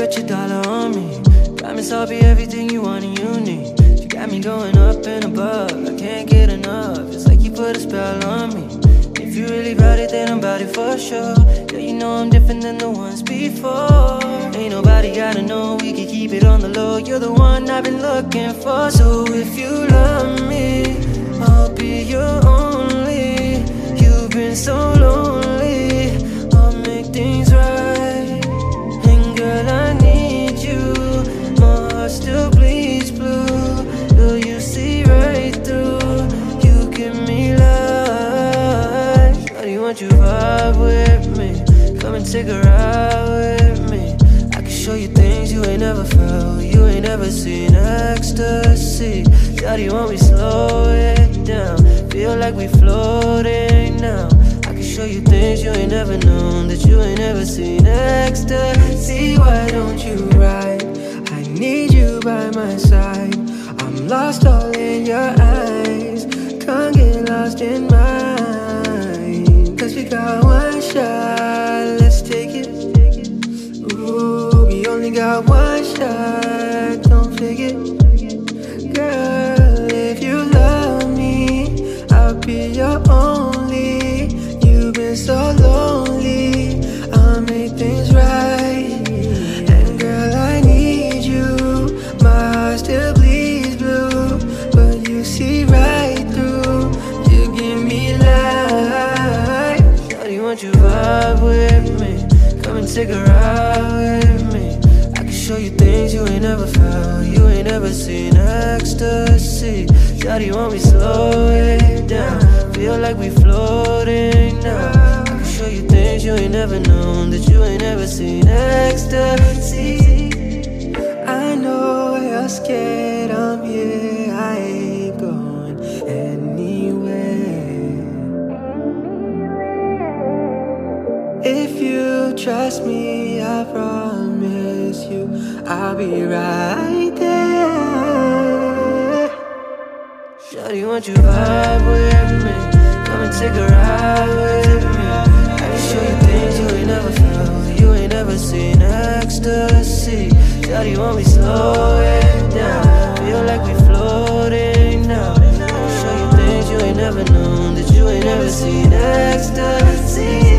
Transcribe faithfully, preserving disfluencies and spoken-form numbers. bet your dollar on me. Promise I'll be everything you want and you need. You got me going up and above, I can't get enough. It's like you put a spell on me. If you really bout it, then I'm bout it for sure. Yeah, you know I'm different than the ones before. Ain't nobody gotta know, we can keep it on the low. You're the one I've been looking for. So if you love me, I'll be your only. You've been so lonely, I'll make things right. And girl, I need you, my heart still bleeds blue. Do you see right through? You give me life. How do you want you vibe with me? Come and take a ride with me. I can show you things you ain't never felt, you ain't never seen ecstasy. How do you want me slow it down? Feel like we floating now. I can show you things you ain't never known, that you ain't never seen ecstasy. Why don't you ride? I need you by my side. I'm lost all in your eyes, can't get lost in mine. Cause we got one shot, let's take it. Ooh, we only got one shot, don't forget. Girl, be your only, you've been so lonely, I'll make things right. And girl, I need you, my heart still bleeds blue, but you see right through, you give me life. How do you want you vibe with me? Come and take a ride with me. I can show you things you ain't never found, you ain't never seen ecstasy. Shawty, want me slow it down? Feel like we floating now. I can show you things you ain't never known, that you ain't ever seen ecstasy. I know you're scared, I'm here, I ain't going anywhere. If you trust me, I promise you, I'll be right there. Shawty, won't you vibe with me? Come and take a ride with me. I can show you things you ain't never felt, you ain't never seen ecstasy. Shawty, won't we slow it down? Feel like we floating now. I can show you things you ain't never known, that you ain't never seen ecstasy.